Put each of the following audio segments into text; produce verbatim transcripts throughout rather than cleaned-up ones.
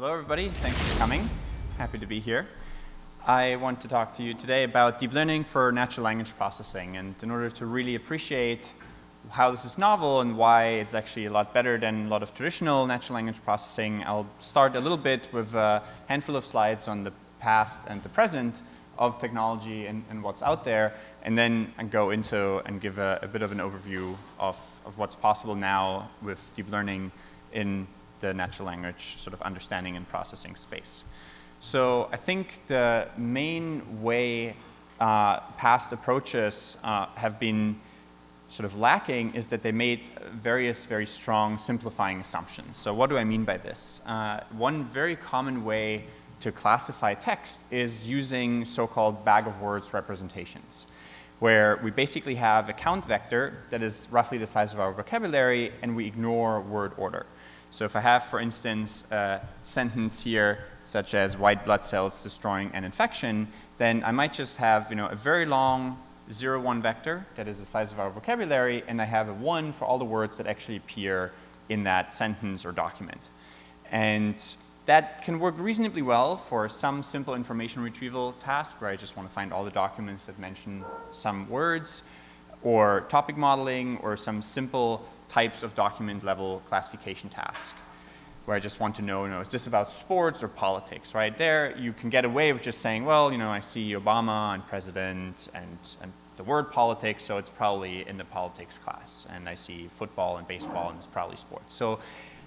Hello, everybody. Thanks for coming. Happy to be here. I want to talk to you today about deep learning for natural language processing. And in order to really appreciate how this is novel and why it's actually a lot better than a lot of traditional natural language processing, I'll start a little bit with a handful of slides on the past and the present of technology and, and what's out there, and then I go into and give a, a bit of an overview of, of what's possible now with deep learning in the natural language sort of understanding and processing space. So I think the main way uh, past approaches uh, have been sort of lacking is that they made various very strong simplifying assumptions. So what do I mean by this? Uh, one very common way to classify text is using so-called bag of words representations, where we basically have a count vector that is roughly the size of our vocabulary and we ignore word order. So if I have, for instance, a sentence here, such as white blood cells destroying an infection, then I might just have, you know, a very long zero one vector that is the size of our vocabulary, and I have a one for all the words that actually appear in that sentence or document. And that can work reasonably well for some simple information retrieval task where I just want to find all the documents that mention some words, or topic modeling, or some simple types of document level classification task, where I just want to know, you know, is this about sports or politics, right? There, you can get away with just saying, well, you know, I see Obama and president and, and the word politics, so it's probably in the politics class. And I see football and baseball, and it's probably sports. So,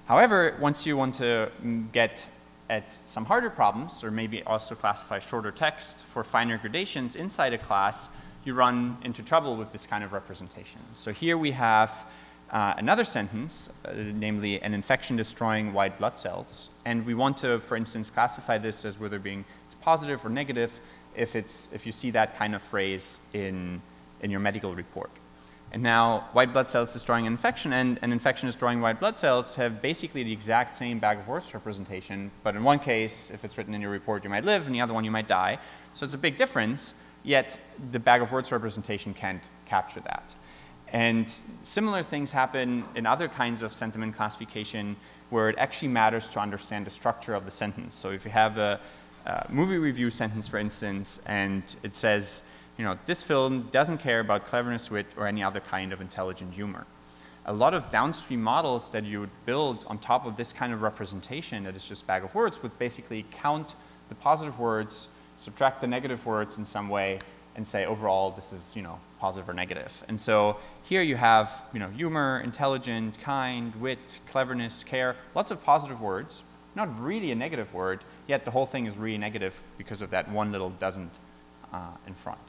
however, once you want to get at some harder problems, or maybe also classify shorter text for finer gradations inside a class, you run into trouble with this kind of representation. So here we have Uh, another sentence, uh, namely an infection destroying white blood cells, and we want to, for instance, classify this as whether being it's positive or negative if it's if you see that kind of phrase in in your medical report. And now, white blood cells destroying an infection and an infection destroying white blood cells have basically the exact same bag of words representation, but in one case, if it's written in your report, you might live, and the other one, you might die. So it's a big difference. Yet the bag of words representation can't capture that. And similar things happen in other kinds of sentiment classification where it actually matters to understand the structure of the sentence. So if you have a, a movie review sentence, for instance, and it says, you know, this film doesn't care about cleverness, wit, or any other kind of intelligent humor. A lot of downstream models that you would build on top of this kind of representation that is just bag of words would basically count the positive words, subtract the negative words in some way, and say overall this is, you know, positive or negative. And so here you have, you know, humor, intelligent, kind, wit, cleverness, care, lots of positive words, not really a negative word, yet the whole thing is really negative because of that one little doesn't uh, in front.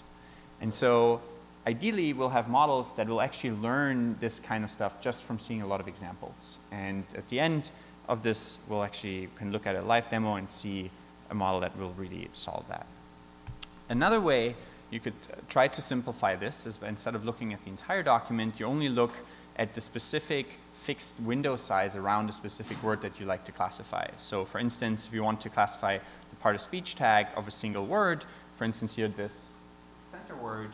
And so ideally we'll have models that will actually learn this kind of stuff just from seeing a lot of examples. And at the end of this, we'll actually can look at a live demo and see a model that will really solve that. Another way you could try to simplify this is instead of looking at the entire document, you only look at the specific fixed window size around a specific word that you like to classify. So for instance, if you want to classify the part of speech tag of a single word, for instance here this center word,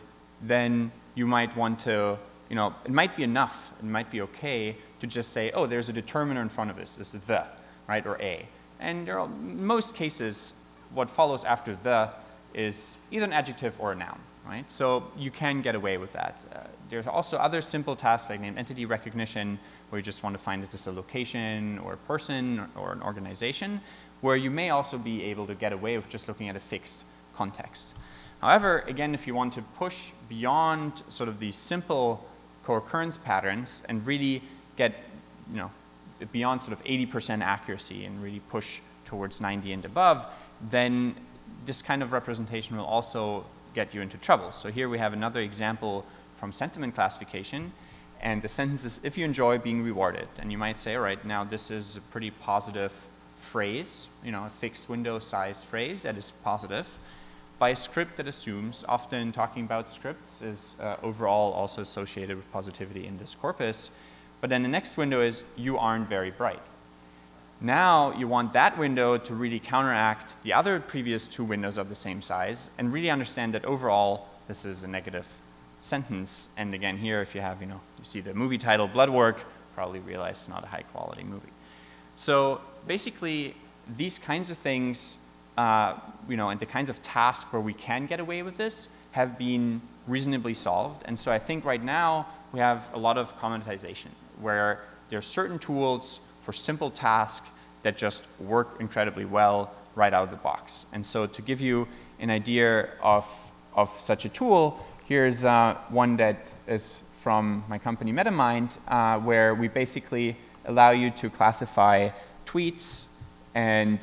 then you might want to, you know, it might be enough, it might be okay to just say, oh, there's a determiner in front of this, it's the, right, or a. And there are, in most cases, what follows after the is either an adjective or a noun, right? So you can get away with that. Uh, there's also other simple tasks like named entity recognition, where you just want to find if this is a location or a person or, or an organization, where you may also be able to get away with just looking at a fixed context. However, again, if you want to push beyond sort of these simple co-occurrence patterns and really get, you know, beyond sort of eighty percent accuracy and really push towards ninety and above, then this kind of representation will also get you into trouble. So here we have another example from sentiment classification, and the sentence is, if you enjoy being rewarded. And you might say, all right, now this is a pretty positive phrase, you know, a fixed window sized phrase that is positive, by a script that assumes, often talking about scripts is uh, overall also associated with positivity in this corpus. But then the next window is, you aren't very bright. Now you want that window to really counteract the other previous two windows of the same size and really understand that overall this is a negative sentence. And again here, if you have, you know, you see the movie title Blood Work, probably realize it's not a high quality movie. So basically these kinds of things, uh, you know, and the kinds of tasks where we can get away with this have been reasonably solved. And so I think right now we have a lot of commoditization where there are certain tools for simple tasks that just work incredibly well right out of the box. And so to give you an idea of, of such a tool, here's uh, one that is from my company MetaMind, uh, where we basically allow you to classify tweets and,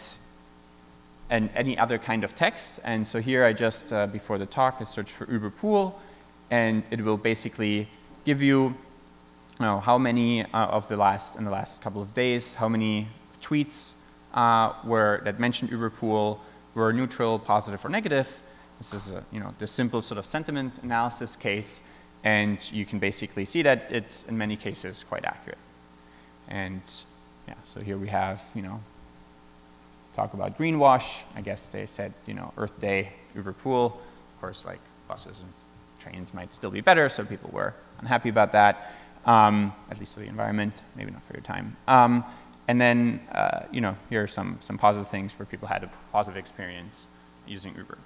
and any other kind of text. And so here I just, uh, before the talk, I searched for UberPool, and it will basically give you, you know, how many uh, of the last, in the last couple of days, how many tweets uh, were, that mentioned UberPool were neutral, positive, or negative. This is a, you know, the simple sort of sentiment analysis case, and you can basically see that it's in many cases quite accurate. And yeah, so here we have, you know, talk about greenwash. I guess they said, you know, Earth Day, UberPool. Of course, like buses and trains might still be better, so people were unhappy about that, um, at least for the environment, maybe not for your time. Um, and then, uh, you know, here are some, some positive things where people had a positive experience using Uber.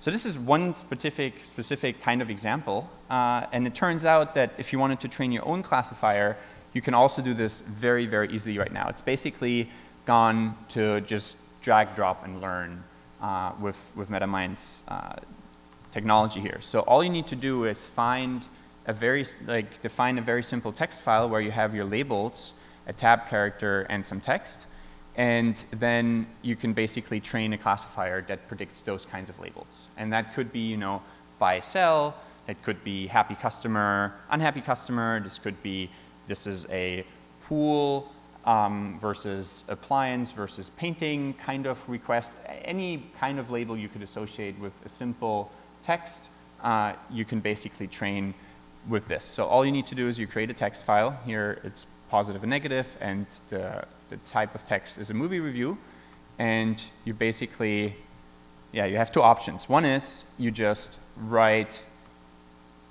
So this is one specific, specific kind of example, uh, and it turns out that if you wanted to train your own classifier, you can also do this very, very easily right now. It's basically gone to just drag, drop, and learn uh, with, with MetaMind's uh, technology here. So all you need to do is find a very, like, define a very simple text file where you have your labels, a tab character, and some text. And then you can basically train a classifier that predicts those kinds of labels. And that could be, you know, buy, sell. That could be happy customer, unhappy customer. This could be, this is a pool um, versus appliance versus painting kind of request. Any kind of label you could associate with a simple text, uh, you can basically train with this. So all you need to do is you create a text file. Here it's positive and negative, and the the type of text is a movie review, and you basically, yeah, you have two options. One is you just write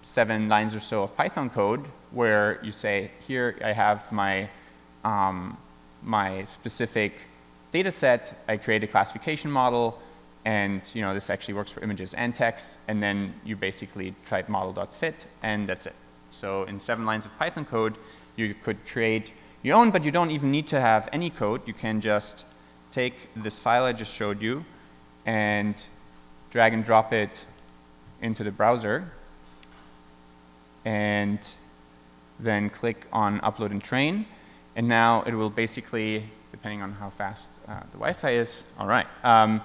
seven lines or so of Python code where you say, here I have my, um, my specific data set, I create a classification model, and you know, this actually works for images and text, and then you basically type model.fit, and that's it. So in seven lines of Python code, you could create your own, but you don't even need to have any code. You can just take this file I just showed you and drag and drop it into the browser and then click on upload and train. And now it will basically, depending on how fast uh, the Wi-Fi is, all right, um,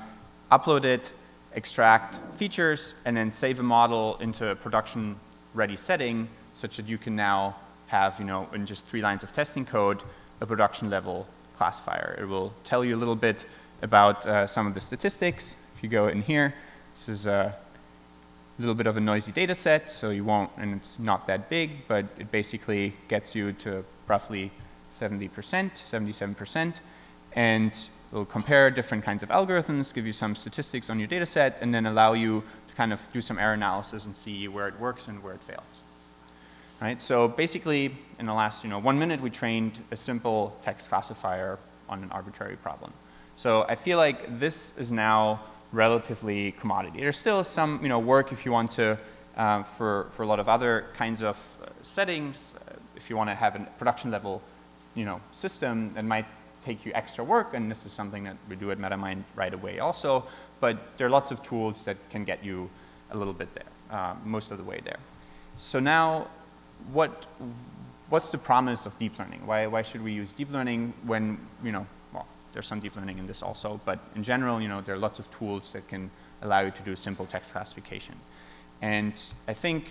upload it, extract features, and then save a model into a production ready setting such that you can now have, you know, in just three lines of testing code, a production level classifier. It will tell you a little bit about uh, some of the statistics. If you go in here, this is a little bit of a noisy data set, so you won't, and it's not that big, but it basically gets you to roughly seventy percent, seventy-seven percent, and it'll compare different kinds of algorithms, give you some statistics on your data set, and then allow you to kind of do some error analysis and see where it works and where it fails. Right, so basically, in the last you know, one minute, we trained a simple text classifier on an arbitrary problem. So I feel like this is now relatively commodity. There's still some you know, work if you want to, uh, for, for a lot of other kinds of uh, settings. Uh, if you want to have a production level you know, system, that might take you extra work, and this is something that we do at MetaMind right away also. But there are lots of tools that can get you a little bit there, uh, most of the way there. So now, What, what's the promise of deep learning? Why, why should we use deep learning when, you know, well, there's some deep learning in this also, but in general, you know, there are lots of tools that can allow you to do simple text classification. And I think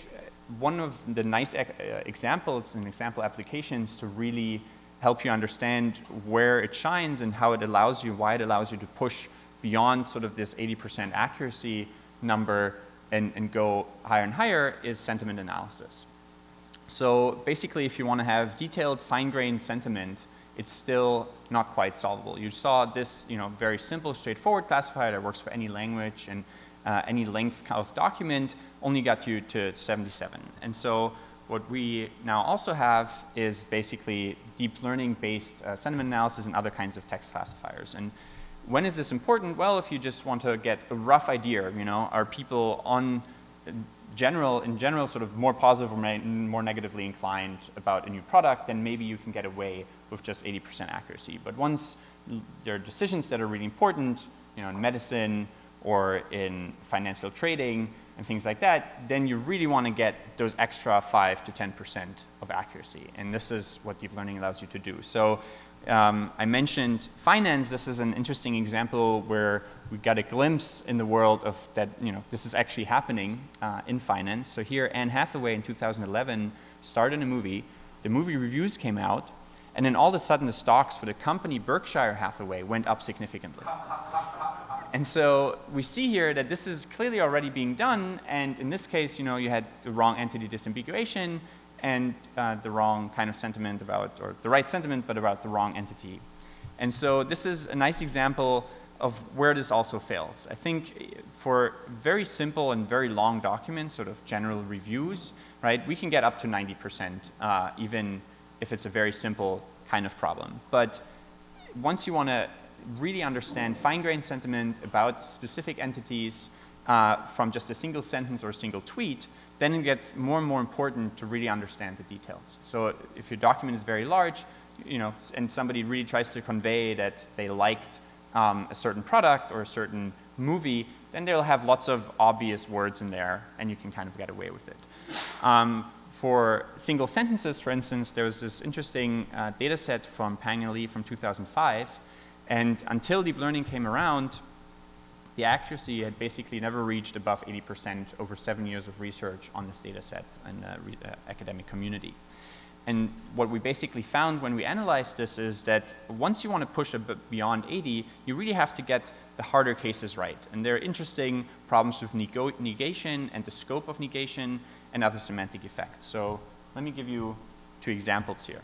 one of the nice e examples and example applications to really help you understand where it shines and how it allows you, why it allows you to push beyond sort of this eighty percent accuracy number and, and go higher and higher is sentiment analysis. So basically, if you want to have detailed, fine-grained sentiment, it's still not quite solvable. You saw this, you know, very simple, straightforward classifier that works for any language and uh, any length of document only got you to seventy-seven. And so what we now also have is basically deep learning-based uh, sentiment analysis and other kinds of text classifiers. And When is this important? Well, if you just want to get a rough idea, you know, are people on general, in general sort of more positive or more negatively inclined about a new product, then maybe you can get away with just eighty percent accuracy. But once there are decisions that are really important, you know, in medicine or in financial trading and things like that, then you really want to get those extra five to ten percent of accuracy. And this is what deep learning allows you to do. So um, I mentioned finance. This is an interesting example where we got a glimpse in the world of that, you know, this is actually happening uh, in finance. So here, Anne Hathaway in two thousand eleven starred in a movie. The movie reviews came out. And then all of a sudden, the stocks for the company Berkshire Hathaway went up significantly. And so we see here that this is clearly already being done, and in this case, you know, you had the wrong entity disambiguation and uh, the wrong kind of sentiment about, or the right sentiment, but about the wrong entity. And so this is a nice example of where this also fails. I think for very simple and very long documents, sort of general reviews, right, we can get up to ninety percent uh, even if it's a very simple kind of problem. But once you want to really understand fine-grained sentiment about specific entities uh, from just a single sentence or a single tweet, then it gets more and more important to really understand the details. So if your document is very large, you know, and somebody really tries to convey that they liked um, a certain product or a certain movie, then they'll have lots of obvious words in there, and you can kind of get away with it. Um, for single sentences, for instance, there was this interesting uh, data set from Pang and Lee from two thousand five. And until deep learning came around, the accuracy had basically never reached above eighty percent over seven years of research on this data set in the re uh, academic community. And what we basically found when we analyzed this is that once you want to push a bit beyond eighty, you really have to get the harder cases right. And there are interesting problems with neg negation and the scope of negation and other semantic effects. So let me give you two examples here.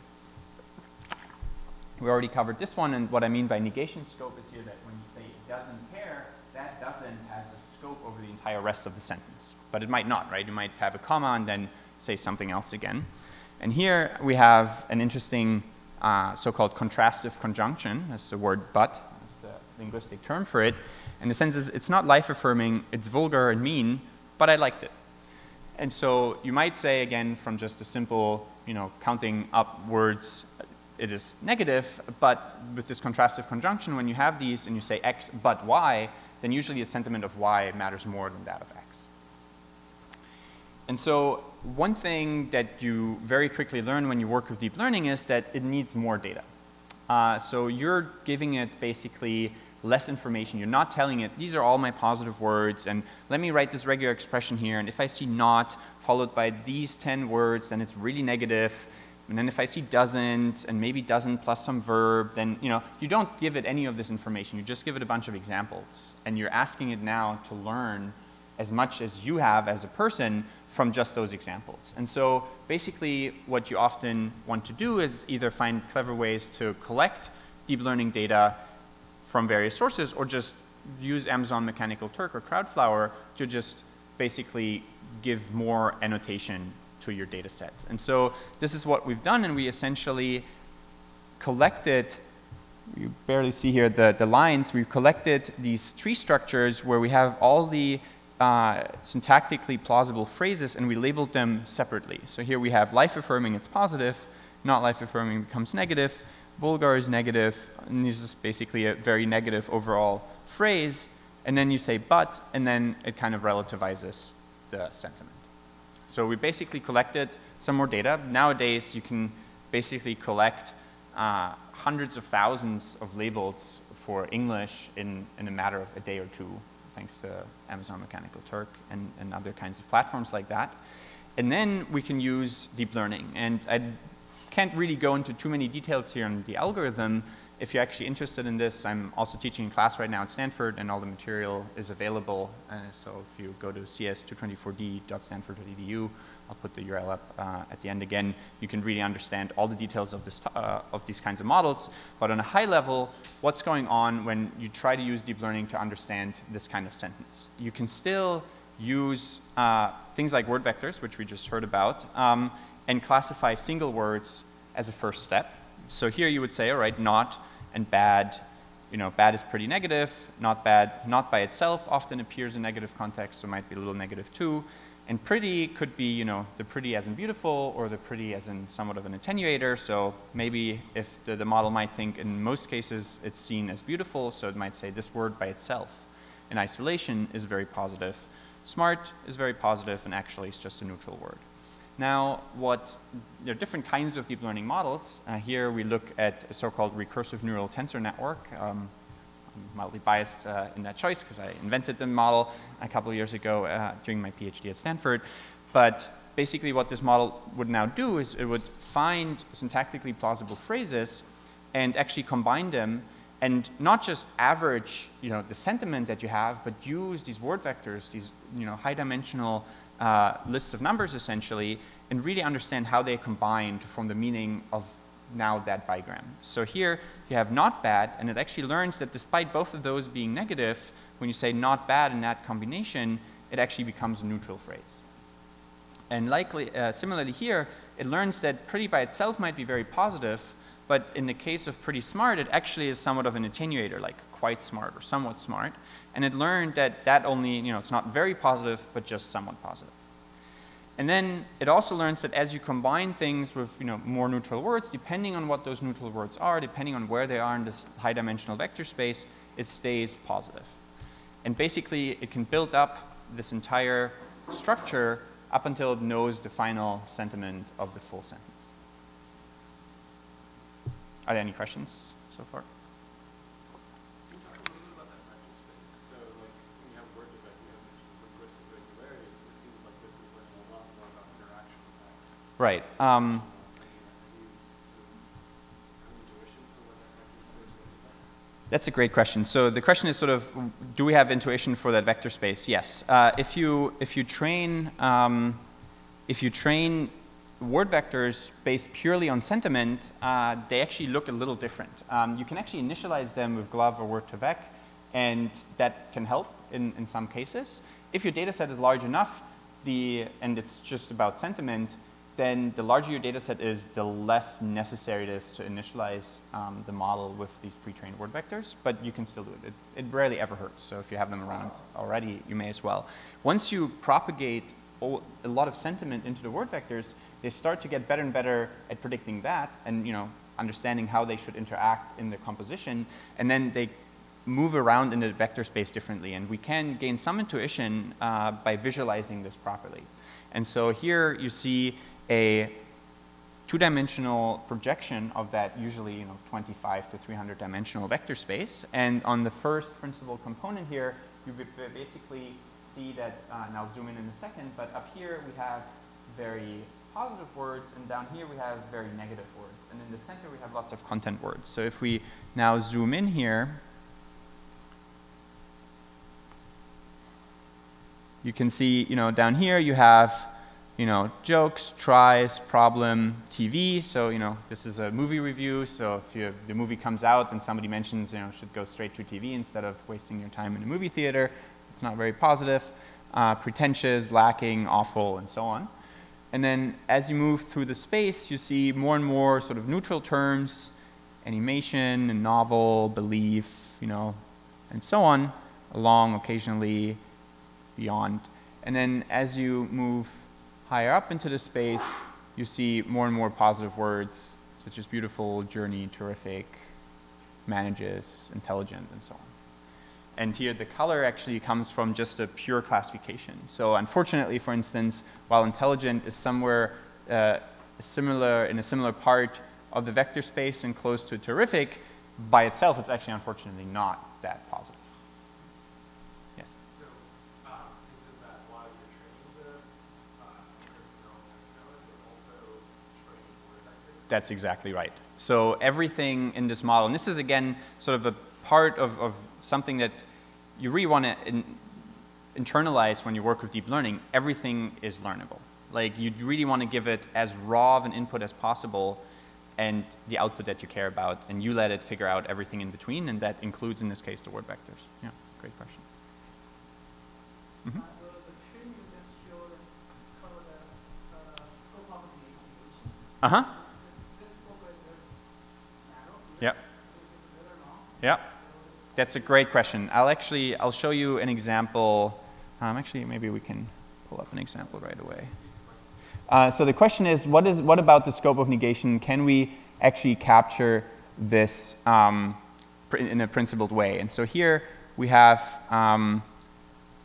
We already covered this one, and what I mean by negation scope is here that when you say it doesn't care, that doesn't has a scope over the entire rest of the sentence. But it might not, right? You might have a comma and then say something else again. And here we have an interesting uh, so-called contrastive conjunction. That's the word but, that's the linguistic term for it. And the sense is it's not life-affirming, it's vulgar and mean, but I liked it. And so you might say, again, from just a simple, you know, counting up words, it is negative, but with this contrastive conjunction, when you have these and you say X but Y, then usually the sentiment of Y matters more than that of X. And so one thing that you very quickly learn when you work with deep learning is that it needs more data. Uh, so you're giving it basically less information. You're not telling it, these are all my positive words, and let me write this regular expression here, and if I see not followed by these ten words, then it's really negative. And then if I see doesn't, and maybe doesn't plus some verb, then, you know, you don't give it any of this information. You just give it a bunch of examples. And you're asking it now to learn as much as you have as a person from just those examples. And so basically what you often want to do is either find clever ways to collect deep learning data from various sources, or just use Amazon Mechanical Turk or Crowdflower to just basically give more annotation to your data set. And so this is what we've done, and we essentially collected, you barely see here the, the lines, we've collected these tree structures where we have all the uh, syntactically plausible phrases, and we labeled them separately. So here we have life-affirming, it's positive, not life-affirming becomes negative, vulgar is negative, and this is basically a very negative overall phrase, and then you say but, and then it kind of relativizes the sentiment. So we basically collected some more data. Nowadays, you can basically collect uh, hundreds of thousands of labels for English in, in a matter of a day or two, thanks to Amazon Mechanical Turk and, and other kinds of platforms like that. And then we can use deep learning. And I can't really go into too many details here on the algorithm. If you're actually interested in this, I'm also teaching a class right now at Stanford, and all the material is available. Uh, so if you go to C S two twenty-four d dot stanford dot E D U, I'll put the U R L up uh, at the end again. You can really understand all the details of, this uh, of these kinds of models. But on a high level, what's going on when you try to use deep learning to understand this kind of sentence? You can still use uh, things like word vectors, which we just heard about, um, and classify single words as a first step. So here you would say, all right, not and bad you know, bad is pretty negative, not bad, not by itself often appears in negative context, so might be a little negative too. And pretty could be, you know, the pretty as in beautiful or the pretty as in somewhat of an attenuator. So maybe if the, the model might think in most cases it's seen as beautiful, so it might say this word by itself in isolation is very positive. Smart is very positive, and actually it's just a neutral word. Now, what, there are different kinds of deep learning models. Uh, here we look at a so-called recursive neural tensor network. Um, I'm mildly biased uh, in that choice because I invented the model a couple of years ago uh, during my PhD at Stanford. But basically what this model would now do is it would find syntactically plausible phrases and actually combine them and not just average, you know, the sentiment that you have, but use these word vectors, these, you know, high dimensional uh, lists of numbers essentially, and really understand how they combine to form the meaning of now that bigram. So here you have not bad, and it actually learns that despite both of those being negative, when you say not bad in that combination, it actually becomes a neutral phrase. And likely, uh, similarly here, it learns that pretty by itself might be very positive, but in the case of pretty smart, it actually is somewhat of an attenuator, like quite smart or somewhat smart. And it learned that that only, you know, it's not very positive, but just somewhat positive. And then it also learns that as you combine things with, you know, more neutral words, depending on what those neutral words are, depending on where they are in this high-dimensional vector space, it stays positive. And basically, it can build up this entire structure up until it knows the final sentiment of the full sentence. Are there any questions so far? Right. Um, that's a great question. So the question is sort of, do we have intuition for that vector space? Yes. Uh, if you if you train um, if you train word vectors based purely on sentiment, uh, they actually look a little different. Um, you can actually initialize them with GloVe or Word to Vec, and that can help in in some cases. If your data set is large enough, the and it's just about sentiment, then the larger your data set is, the less necessary it is to initialize um, the model with these pre-trained word vectors, but you can still do it. it. It rarely ever hurts, so if you have them around already, you may as well. Once you propagate a lot of sentiment into the word vectors, they start to get better and better at predicting that and, you know, understanding how they should interact in the composition, and then they move around in the vector space differently, and we can gain some intuition uh, by visualizing this properly. And so here you see a two-dimensional projection of that usually, you know, twenty-five to three hundred dimensional vector space. And on the first principal component here, you basically see that, uh, and I'll zoom in in a second, but up here we have very positive words, and down here we have very negative words. And in the center we have lots of content words. So if we now zoom in here, you can see, you know, down here you have, you know, jokes, tries, problem, T V. So, you know, this is a movie review. So if you, the movie comes out and somebody mentions, you know, should go straight to T V instead of wasting your time in a movie theater, it's not very positive. Uh, pretentious, lacking, awful, and so on. And then as you move through the space, you see more and more sort of neutral terms, animation, and novel, belief, you know, and so on, along, occasionally, beyond. And then as you move higher up into the space, you see more and more positive words, such as beautiful, journey, terrific, manages, intelligent, and so on. And here the color actually comes from just a pure classification. So unfortunately, for instance, while intelligent is somewhere uh, similar, in a similar part of the vector space and close to terrific, by itself it's actually unfortunately not that positive. That's exactly right. So everything in this model, and this is again sort of a part of, of something that you really want to in, internalize when you work with deep learning, everything is learnable. Like you really want to give it as raw of an input as possible and the output that you care about, and you let it figure out everything in between, and that includes in this case the word vectors. Yeah, great question. Mm-hmm. Uh-huh. Yeah. Yeah. That's a great question. I'll actually, I'll show you an example. Um, actually, maybe we can pull up an example right away. Uh, so the question is, what is, what about the scope of negation? Can we actually capture this um, in a principled way? And so here we have, um,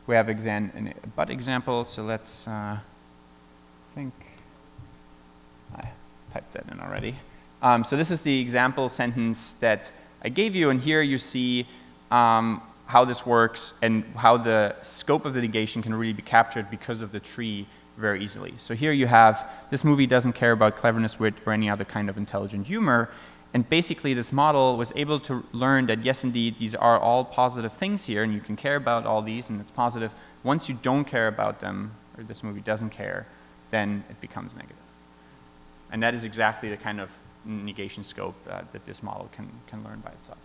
we have an but example. So let's uh, think, I typed that in already. Um, so this is the example sentence that I gave you, and here you see um, how this works and how the scope of the negation can really be captured because of the tree very easily. So here you have, this movie doesn't care about cleverness, wit, or any other kind of intelligent humor, and basically this model was able to learn that yes indeed, these are all positive things here, and you can care about all these and it's positive. Once you don't care about them, or this movie doesn't care, then it becomes negative. And that is exactly the kind of negation scope uh, that this model can, can learn by itself.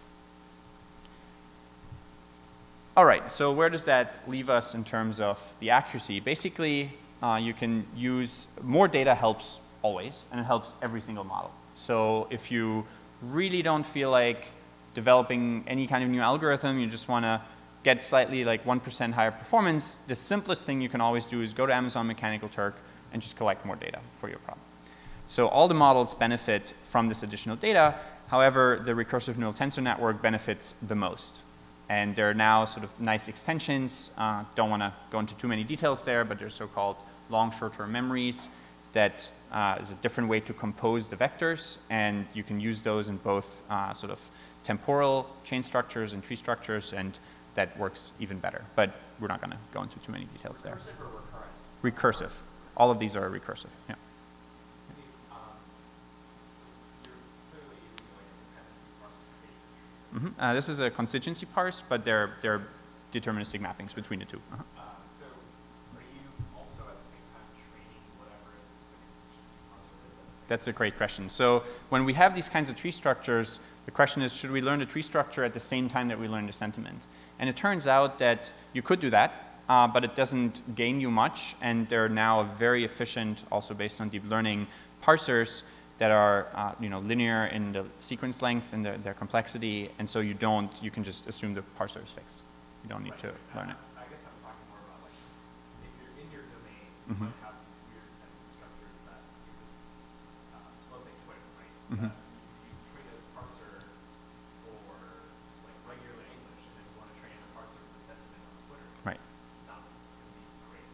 All right, so where does that leave us in terms of the accuracy? Basically, uh, you can use, more data helps always, and it helps every single model. So if you really don't feel like developing any kind of new algorithm, you just want to get slightly like one percent higher performance, the simplest thing you can always do is go to Amazon Mechanical Turk and just collect more data for your problem. So all the models benefit from this additional data. However, the recursive neural tensor network benefits the most. And there are now sort of nice extensions. Uh, don't want to go into too many details there, but they're so-called long short-term memories that uh, is a different way to compose the vectors. And you can use those in both uh, sort of temporal chain structures and tree structures, and that works even better. But we're not going to go into too many details there. Recursive or recurrent? Recursive. All of these are recursive, yeah. Mm-hmm. Uh, this is a constituency parse, but there are deterministic mappings between the two. Uh-huh. um, so are you also at the same time training whatever the constituency parse is? That's a great question. So when we have these kinds of tree structures, the question is, should we learn the tree structure at the same time that we learn the sentiment? And it turns out that you could do that, uh, but it doesn't gain you much, and there are now very efficient, also based on deep learning, parsers that are uh, you know, linear in the sequence length and the, their complexity, and so you don't, you can just assume the parser is fixed. You don't need right. to uh, learn it. I guess I'm talking more about like, if you're in your domain, mm-hmm. you might have these weird sentence structures that is, uh, so let's say Twitter, right? Mm-hmm. uh, you train a parser for like regular English, and then you want to train a parser for the sentiment on Twitter. Right. It's not going to be great.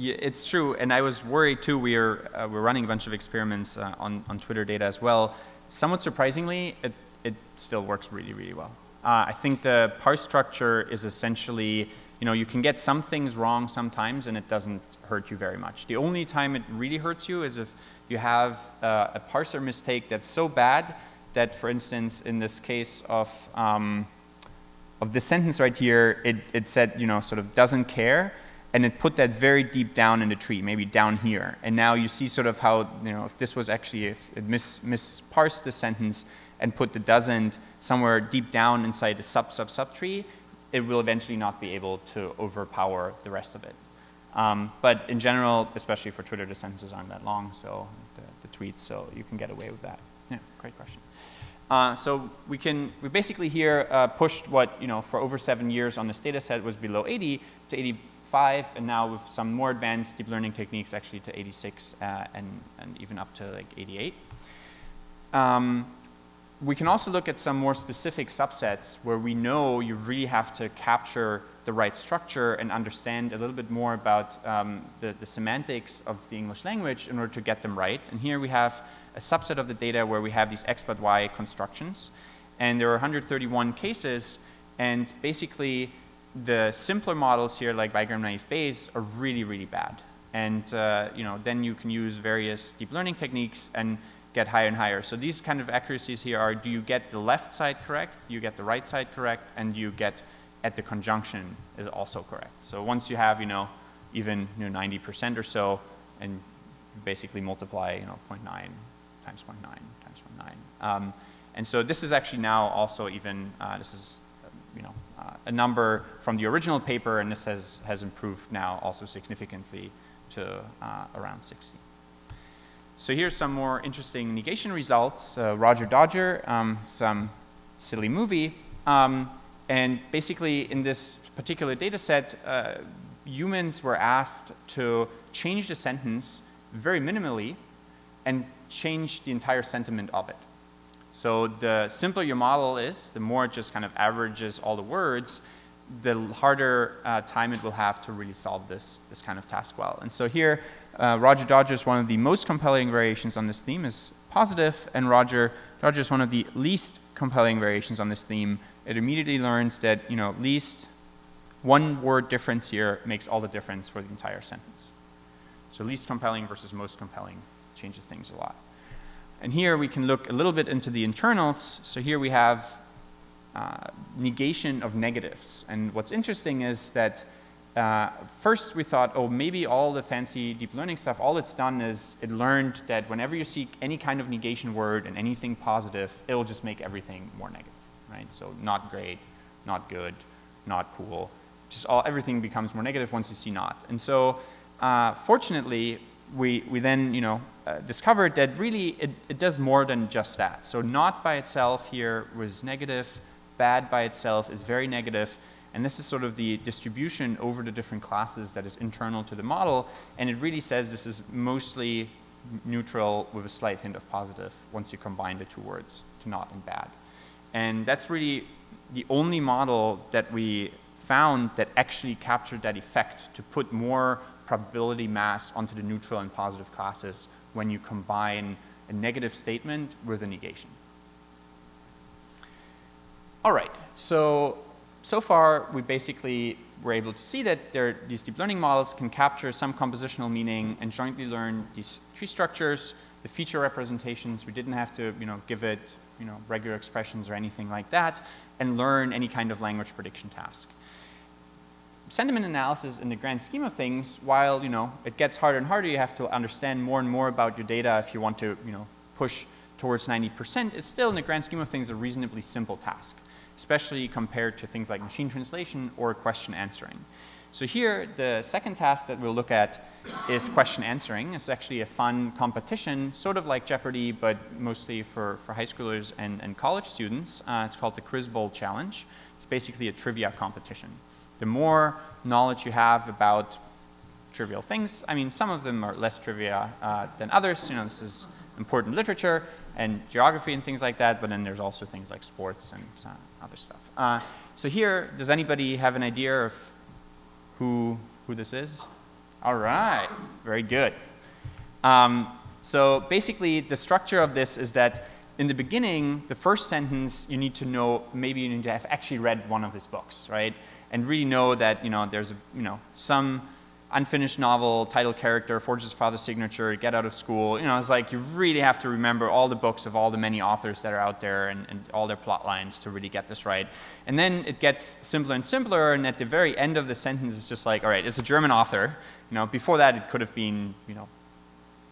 Yeah, it's true, and I was worried too. We are uh, we're running a bunch of experiments uh, on on Twitter data as well. Somewhat surprisingly, it it still works really really well. Uh, I think the parse structure is essentially, you know, you can get some things wrong sometimes, and it doesn't hurt you very much. The only time it really hurts you is if you have uh, a parser mistake that's so bad that, for instance, in this case of um, of this sentence right here, it it said, you know, sort of doesn't care. And it put that very deep down in the tree, maybe down here. And now you see sort of how, you know, if this was actually, if it mis misparsed the sentence and put the doesn't somewhere deep down inside the sub sub sub tree, it will eventually not be able to overpower the rest of it. Um, but in general, especially for Twitter, the sentences aren't that long, so the, the tweets, so you can get away with that. Yeah, great question. Uh, so we can, we basically here uh, pushed what, you know, for over seven years on this data set was below eighty to eighty. And now with some more advanced deep learning techniques actually to eighty-six uh, and, and even up to like eighty-eight. Um, we can also look at some more specific subsets where we know you really have to capture the right structure and understand a little bit more about um, the, the semantics of the English language in order to get them right. And here we have a subset of the data where we have these X but Y constructions. And there are one hundred thirty-one cases, and basically the simpler models here, like Bigram-naive Bayes, are really, really bad. And uh, you know, then you can use various deep learning techniques and get higher and higher. So these kind of accuracies here are, do you get the left side correct, you get the right side correct, and you get at the conjunction is also correct. So once you have, you know, even you know, ninety percent or so, and basically multiply, you know, zero point nine times zero point nine times zero point nine. Um, and so this is actually now also even, uh, this is, you know, uh, a number from the original paper, and this has, has improved now also significantly to uh, around sixty. So here's some more interesting negation results. Uh, Roger Dodger, um, some silly movie, um, And basically, in this particular data set, uh, humans were asked to change the sentence very minimally and change the entire sentiment of it. So the simpler your model is, the more it just kind of averages all the words, the harder uh, time it will have to really solve this, this kind of task well. And so here, uh, Roger Dodger's one of the most compelling variations on this theme is positive, and Roger Dodger's one of the least compelling variations on this theme. It immediately learns that, you know, at least one word difference here makes all the difference for the entire sentence. So least compelling versus most compelling changes things a lot. And here we can look a little bit into the internals. So here we have uh, negation of negatives. And what's interesting is that uh, first we thought, oh, maybe all the fancy deep learning stuff, all it's done is it learned that whenever you see any kind of negation word and anything positive, it'll just make everything more negative, right? So not great, not good, not cool. Just all, everything becomes more negative once you see not. And so uh, fortunately, we, we then, you know, Uh, discovered that really it, it does more than just that. So not by itself here was negative, bad by itself is very negative, and this is sort of the distribution over the different classes that is internal to the model, and it really says this is mostly neutral with a slight hint of positive once you combine the two words, to not and bad. And that's really the only model that we found that actually captured that effect to put more probability mass onto the neutral and positive classes when you combine a negative statement with a negation. All right, so, so far we basically were able to see that there, these deep learning models can capture some compositional meaning and jointly learn these tree structures, the feature representations. We didn't have to, you know, give it, you know, regular expressions or anything like that, and learn any kind of language prediction task. Sentiment analysis in the grand scheme of things, while, you know, it gets harder and harder, you have to understand more and more about your data if you want to, you know, push towards ninety percent, it's still in the grand scheme of things a reasonably simple task, especially compared to things like machine translation or question answering. So here, the second task that we'll look at is question answering. It's actually a fun competition, sort of like Jeopardy, but mostly for, for high schoolers and, and college students. Uh, it's called the Quiz Bowl Challenge. It's basically a trivia competition. The more knowledge you have about trivial things, I mean, some of them are less trivia uh, than others. You know, this is important literature and geography and things like that, but then there's also things like sports and uh, other stuff. Uh, so here, does anybody have an idea of who, who this is? All right, very good. Um, so basically, the structure of this is that in the beginning, the first sentence, you need to know, maybe you need to have actually read one of his books, right? And really know that, you know, there's a, you know, some unfinished novel, title character, forges his father's signature, get out of school. You know, it's like you really have to remember all the books of all the many authors that are out there and, and all their plot lines to really get this right. And then it gets simpler and simpler, and at the very end of the sentence, it's just like, all right, it's a German author. You know, before that, it could have been, you know,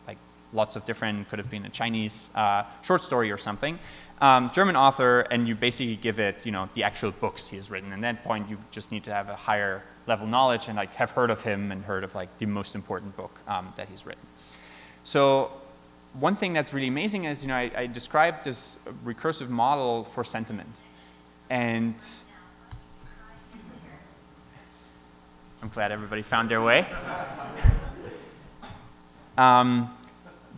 like lots of different, could have been a Chinese uh, short story or something. Um, German author, and you basically give it, you know, the actual books he has written. And at that point, you just need to have a higher level knowledge and like have heard of him and heard of like the most important book um, that he's written. So one thing that's really amazing is, you know, I, I described this recursive model for sentiment, and I'm glad everybody found their way. um,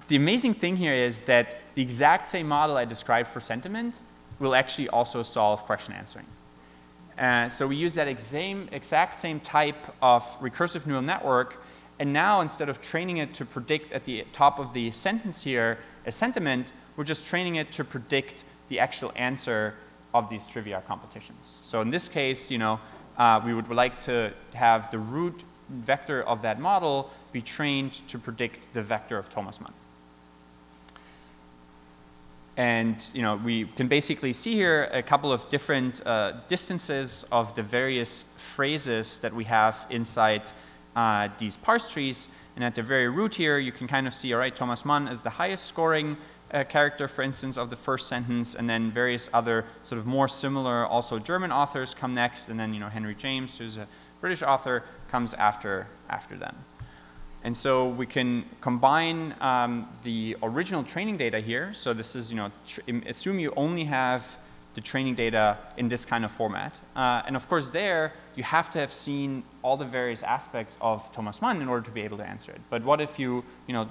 the amazing thing here is that the exact same model I described for sentiment will actually also solve question answering. Uh, so we use that exam, exact same type of recursive neural network, and now instead of training it to predict at the top of the sentence here a sentiment, we're just training it to predict the actual answer of these trivia competitions. So in this case, you know, uh, we would like to have the root vector of that model be trained to predict the vector of Thomas Mann. And, you know, we can basically see here a couple of different uh, distances of the various phrases that we have inside uh, these parse trees. And at the very root here, you can kind of see, all right, Thomas Mann is the highest scoring uh, character, for instance, of the first sentence, and then various other sort of more similar also German authors come next, and then, you know, Henry James, who's a British author, comes after, after them. And so we can combine um, the original training data here. So this is, you know, tr assume you only have the training data in this kind of format. Uh, and of course there, you have to have seen all the various aspects of Thomas Mann in order to be able to answer it. But what if you, you know,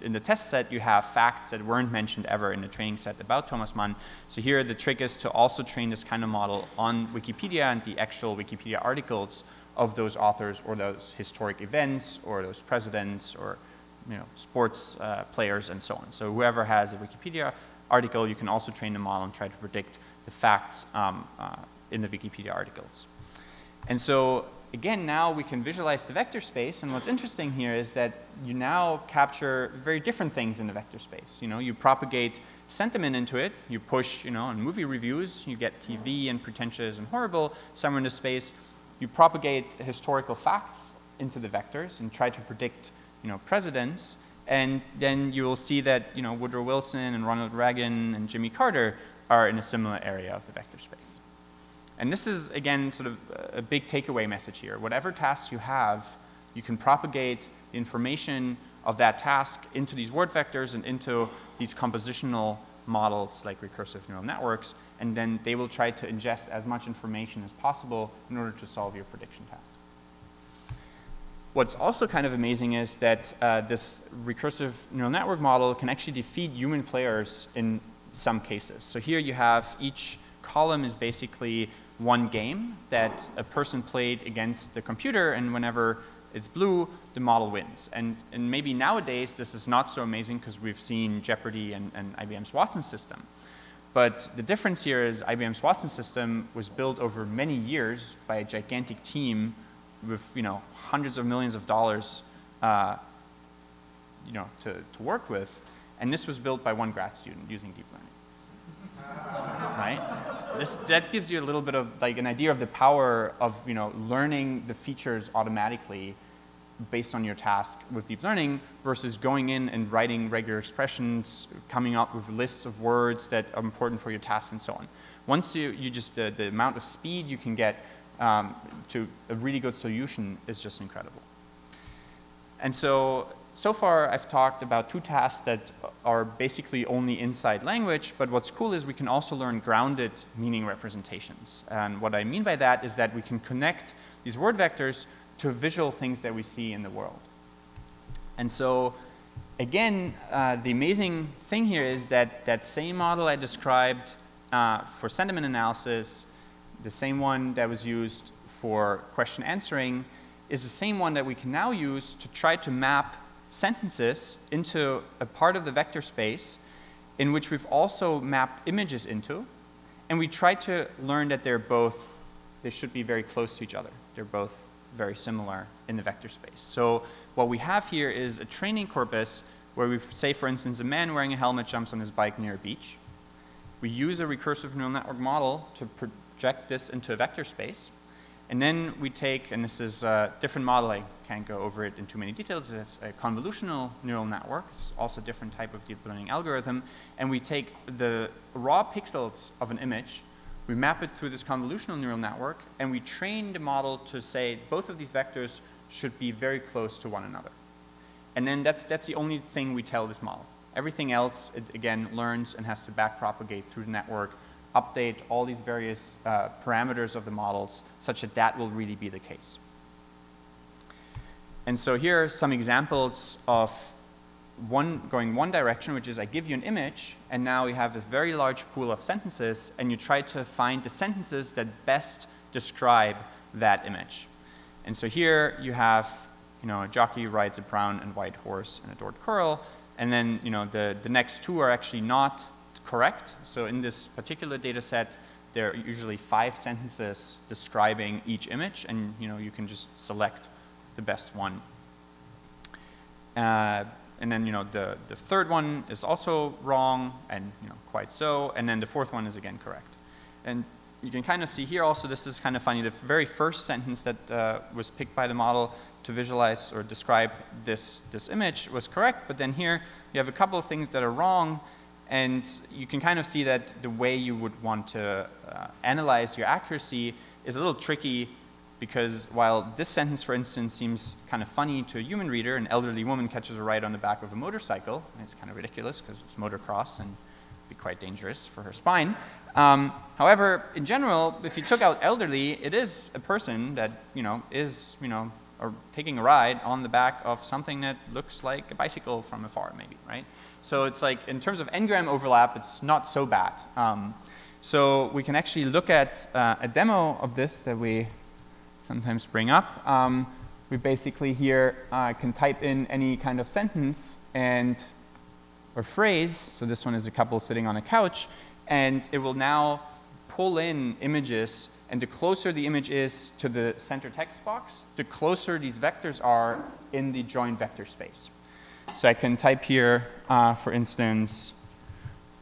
in the test set you have facts that weren't mentioned ever in the training set about Thomas Mann. So here the trick is to also train this kind of model on Wikipedia and the actual Wikipedia articles of those authors or those historic events or those presidents or, you know, sports uh, players and so on. So whoever has a Wikipedia article, you can also train the model and try to predict the facts um, uh, in the Wikipedia articles. And so again, now we can visualize the vector space, and what's interesting here is that you now capture very different things in the vector space. You know, you propagate sentiment into it, you push, you know, on movie reviews, you get T V and pretentious and horrible somewhere in the space, you propagate historical facts into the vectors and try to predict, you know, presidents, and then you will see that, you know, Woodrow Wilson and Ronald Reagan and Jimmy Carter are in a similar area of the vector space. And this is, again, sort of a big takeaway message here. Whatever task you have, you can propagate the information of that task into these word vectors and into these compositional models like recursive neural networks, and then they will try to ingest as much information as possible in order to solve your prediction task. What's also kind of amazing is that uh, this recursive neural network model can actually defeat human players in some cases. So here you have each column is basically one game that a person played against the computer, and whenever it's blue, the model wins. And, and maybe nowadays this is not so amazing because we've seen Jeopardy and, and I B M's Watson system. But the difference here is I B M's Watson system was built over many years by a gigantic team with, you know, hundreds of millions of dollars, uh, you know, to, to work with. And this was built by one grad student using deep learning, right? This, that gives you a little bit of like an idea of the power of, you know, learning the features automatically based on your task with deep learning versus going in and writing regular expressions, coming up with lists of words that are important for your task and so on. Once you, you just, the, the amount of speed you can get Um, to a really good solution is just incredible. And so, so far I've talked about two tasks that are basically only inside language, but what's cool is we can also learn grounded meaning representations. And what I mean by that is that we can connect these word vectors to visual things that we see in the world. And so, again, uh, the amazing thing here is that that same model I described uh, for sentiment analysis, the same one that was used for question answering, is the same one that we can now use to try to map sentences into a part of the vector space in which we've also mapped images into, and we try to learn that they're both, they should be very close to each other. They're both very similar in the vector space. So what we have here is a training corpus where we say, for instance, a man wearing a helmet jumps on his bike near a beach. We use a recursive neural network model to project this into a vector space, and then we take, and this is a different model, I can't go over it in too many details, it's a convolutional neural network, it's also a different type of deep learning algorithm, and we take the raw pixels of an image, we map it through this convolutional neural network, and we train the model to say both of these vectors should be very close to one another. And then that's, that's the only thing we tell this model. Everything else, it again learns and has to backpropagate through the network, update all these various uh, parameters of the models such that that will really be the case. And so here are some examples of one going one direction, which is I give you an image and now you have a very large pool of sentences and you try to find the sentences that best describe that image. And so here you have, you know, a jockey rides a brown and white horse in a adored curl, and then, you know, the, the next two are actually not correct. So in this particular data set, there are usually five sentences describing each image, and you know you can just select the best one. Uh, and then you know the the third one is also wrong, and you know quite so. And then the fourth one is again correct. And you can kind of see here also, this is kind of funny. The very first sentence that uh, was picked by the model to visualize or describe this this image was correct, but then here you have a couple of things that are wrong. And you can kind of see that the way you would want to uh, analyze your accuracy is a little tricky, because while this sentence, for instance, seems kind of funny to a human reader, an elderly woman catches a ride on the back of a motorcycle, and it's kind of ridiculous because it's motocross and be quite dangerous for her spine. Um, however, in general, if you took out elderly, it is a person that, you know, is, you know, or taking a ride on the back of something that looks like a bicycle from afar, maybe, right? So it's like, in terms of n-gram overlap, it's not so bad. Um, so we can actually look at uh, a demo of this that we sometimes bring up. Um, we basically here uh, can type in any kind of sentence and, or phrase. So this one is a couple sitting on a couch, and it will now pull in images, and the closer the image is to the center text box, the closer these vectors are in the joint vector space. So I can type here, uh, for instance,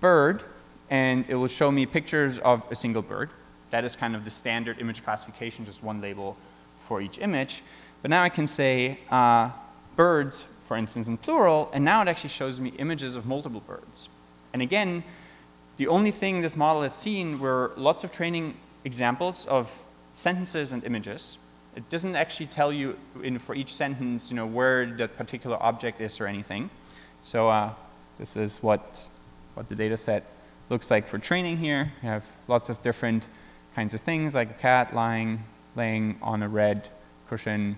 bird, and it will show me pictures of a single bird. That is kind of the standard image classification, just one label for each image. But now I can say uh, birds, for instance, in plural, and now it actually shows me images of multiple birds. And again, the only thing this model has seen were lots of training examples of sentences and images. It doesn't actually tell you in, for each sentence, you know, where that particular object is or anything. So uh, this is what, what the data set looks like for training here. You have lots of different kinds of things, like a cat lying, laying on a red cushion,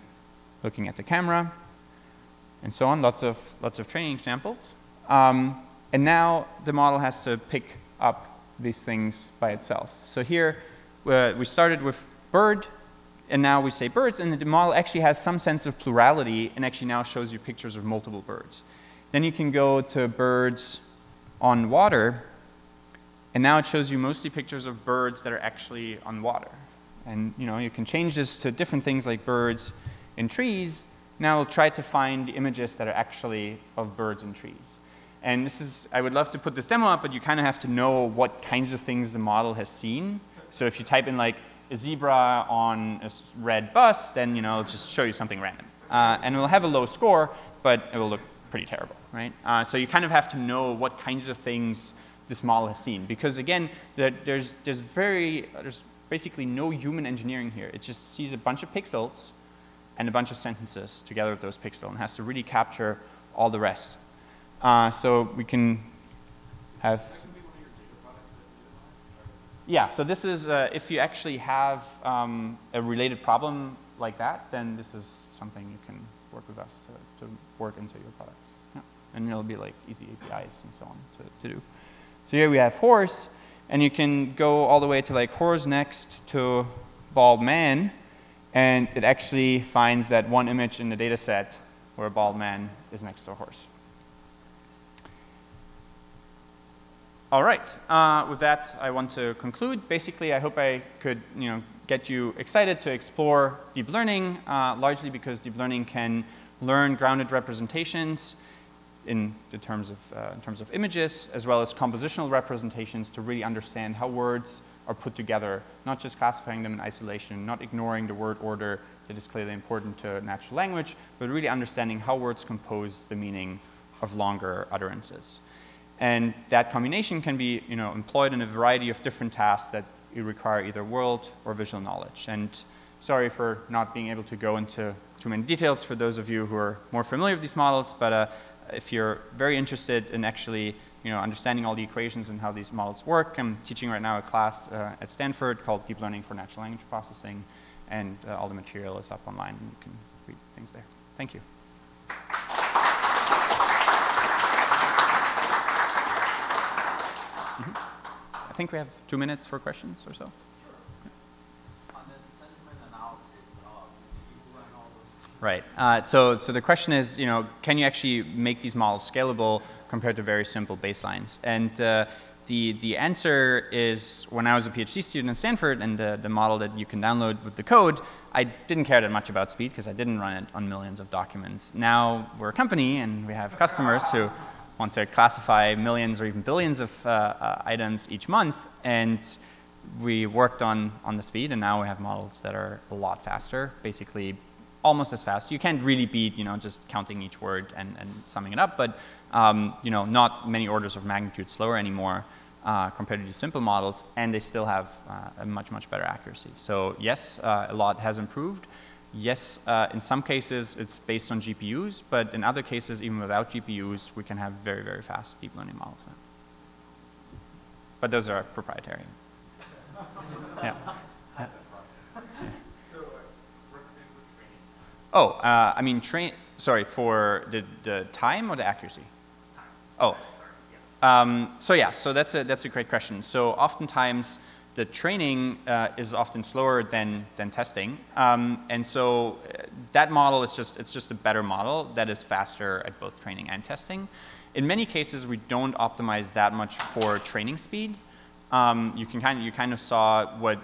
looking at the camera, and so on. Lots of, lots of training examples. Um, and now the model has to pick up these things by itself. So here uh, we started with bird, and now we say birds, and the model actually has some sense of plurality and actually now shows you pictures of multiple birds. Then you can go to birds on water, and now it shows you mostly pictures of birds that are actually on water. And you know, you can change this to different things like birds in trees. Now it'll try to find images that are actually of birds and trees. And this is, I would love to put this demo up, but you kind of have to know what kinds of things the model has seen. So if you type in like, a zebra on a red bus, then you know, it'll just show you something random. Uh, and it'll have a low score, but it will look pretty terrible, right? Uh, so you kind of have to know what kinds of things this model has seen. Because again, the, there's, there's, very, there's basically no human engineering here. It just sees a bunch of pixels and a bunch of sentences together with those pixels and has to really capture all the rest. Uh, so we can have... Yeah, so this is, uh, if you actually have um, a related problem like that, then this is something you can work with us to, to work into your products. Yeah. And it'll be like easy A P Is and so on to, to do. So here we have horse, and you can go all the way to like horse next to bald man, and it actually finds that one image in the data set where a bald man is next to a horse. All right, uh, with that, I want to conclude. Basically, I hope I could you know, get you excited to explore deep learning, uh, largely because deep learning can learn grounded representations in, the terms of, uh, in terms of images, as well as compositional representations to really understand how words are put together, not just classifying them in isolation, not ignoring the word order that is clearly important to natural language, but really understanding how words compose the meaning of longer utterances. And that combination can be, you know, employed in a variety of different tasks that require either world or visual knowledge. And sorry for not being able to go into too many details for those of you who are more familiar with these models, but uh, if you're very interested in actually, you know, understanding all the equations and how these models work, I'm teaching right now a class uh, at Stanford called Deep Learning for Natural Language Processing, and uh, all the material is up online, and you can read things there. Thank you. I think we have two minutes for questions or so. Sure. On the sentiment analysis of Google and all those things. Right. Uh, so, so the question is, you know, can you actually make these models scalable compared to very simple baselines? And uh, the the answer is, when I was a PhD student at Stanford, and the, the model that you can download with the code, I didn't care that much about speed because I didn't run it on millions of documents. Now we're a company and we have customers who want to classify millions or even billions of uh, uh, items each month, and we worked on, on the speed, and now we have models that are a lot faster, basically almost as fast. You can't really beat, you know, just counting each word and, and summing it up, but, um, you know, not many orders of magnitude slower anymore uh, compared to these simple models, and they still have uh, a much, much better accuracy. So yes, uh, a lot has improved. Yes, uh, in some cases it's based on G P Us, but in other cases, even without G P Us, we can have very, very fast deep learning models now. but those are proprietary. Yeah. Yeah. Oh, uh, I mean, train. Sorry, for the, the time or the accuracy? Oh, um, so yeah, so that's a, that's a great question. So oftentimes the training uh, is often slower than, than testing. Um, and so that model is just, it's just a better model that is faster at both training and testing. In many cases, we don't optimize that much for training speed. Um, you can kind of, you kind of saw what,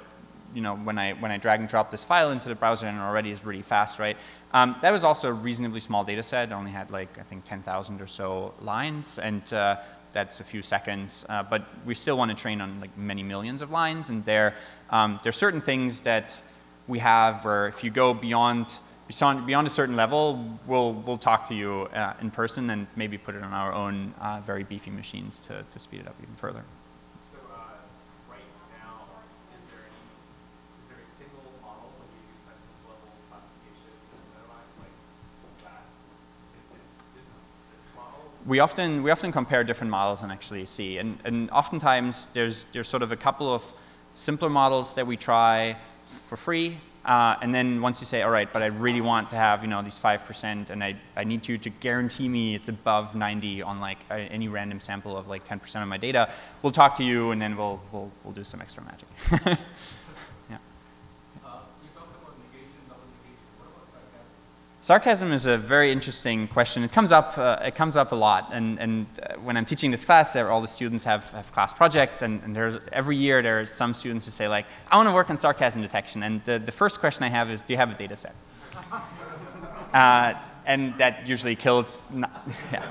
you know, when I, when I drag and drop this file into the browser and it already is really fast, right? Um, that was also a reasonably small data set. It only had like, I think ten thousand or so lines, and uh, that's a few seconds, uh, but we still want to train on like many millions of lines, and there, um, there are certain things that we have where if you go beyond, beyond a certain level, we'll, we'll talk to you uh, in person and maybe put it on our own uh, very beefy machines to, to speed it up even further. We often, we often compare different models and actually see, and, and oftentimes there's, there's sort of a couple of simpler models that we try for free, uh, and then once you say, all right, but I really want to have, you know, these five percent, and I, I need you to guarantee me it's above ninety on like uh, any random sample of like ten percent of my data, we'll talk to you and then we'll, we'll, we'll do some extra magic. Yeah. Sarcasm is a very interesting question. It comes up, uh, it comes up a lot, and, and uh, when I'm teaching this class, all the students have, have class projects, and, and there's, every year there are some students who say like, I want to work on sarcasm detection, and the, the first question I have is, do you have a data set? Uh, and that usually kills, yeah,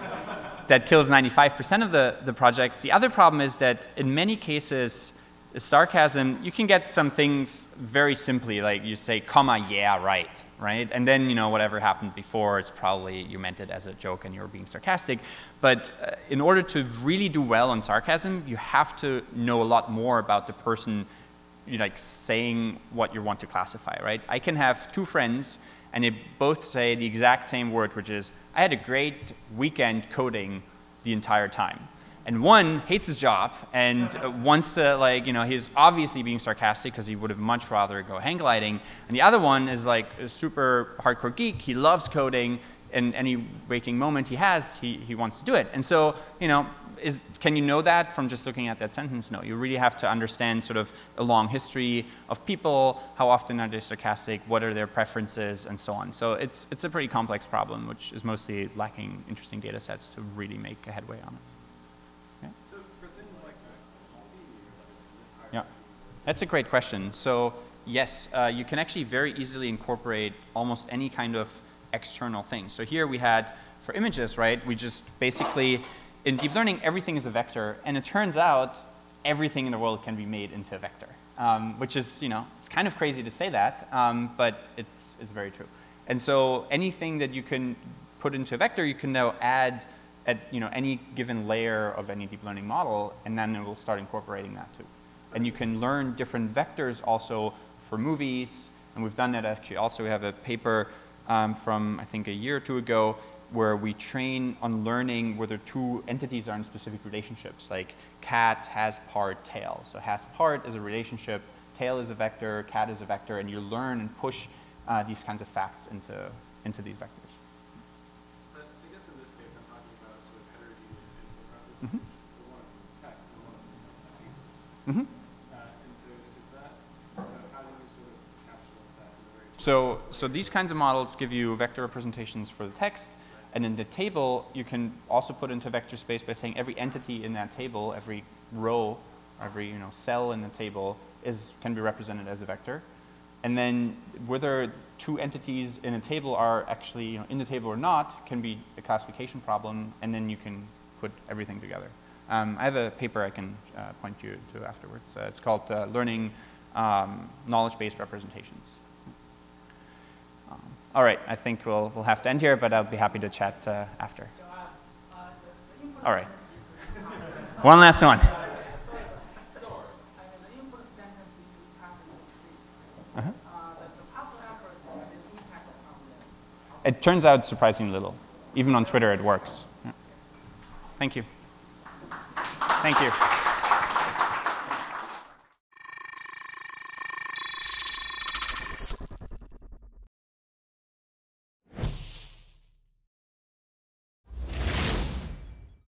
that kills ninety-five percent of the, the projects. The other problem is that in many cases, sarcasm, you can get some things very simply, like you say, comma, yeah, right, right? And then, you know, whatever happened before, it's probably you meant it as a joke and you were being sarcastic. But uh, in order to really do well on sarcasm, you have to know a lot more about the person, you know, like saying what you want to classify, right? I can have two friends and they both say the exact same word, which is, I had a great weekend coding the entire time. And one hates his job and wants to, like, you know, he's obviously being sarcastic because he would have much rather go hang gliding. And the other one is like a super hardcore geek. He loves coding, and any waking moment he has, he, he wants to do it. And so, you know, is, can you know that from just looking at that sentence? No, you really have to understand sort of a long history of people, how often are they sarcastic, what are their preferences, and so on. So it's, it's a pretty complex problem, which is mostly lacking interesting data sets to really make a headway on it. That's a great question. So yes, uh, you can actually very easily incorporate almost any kind of external thing. So here we had, for images, right, we just basically, in deep learning, everything is a vector. And it turns out everything in the world can be made into a vector, um, which is, you know, it's kind of crazy to say that, um, but it's, it's very true. And so anything that you can put into a vector, you can now add at, you know, any given layer of any deep learning model, and then it will start incorporating that too. And you can learn different vectors also for movies, and we've done that actually also. We have a paper um, from, I think, a year or two ago where we train on learning whether two entities are in specific relationships, like cat has part tail. So has part is a relationship, tail is a vector, cat is a vector, and you learn and push uh, these kinds of facts into, into these vectors. But I guess in this case I'm talking about sort of heterogeneous input properties. So one of them is cat, and one of them is not cat. Mm-hmm. So, so these kinds of models give you vector representations for the text, and in the table, you can also put into vector space by saying every entity in that table, every row, every, you know, cell in the table is, can be represented as a vector. And then whether two entities in a table are actually, you know, in the table or not can be a classification problem, and then you can put everything together. Um, I have a paper I can uh, point you to afterwards. Uh, it's called uh, Learning um, Knowledge-Based Representations. Um, all right, I think we'll, we'll have to end here, but I'll be happy to chat uh, after. All right. One last one. Uh-huh. It turns out surprisingly little. Even on Twitter, it works. Yeah. Thank you. Thank you.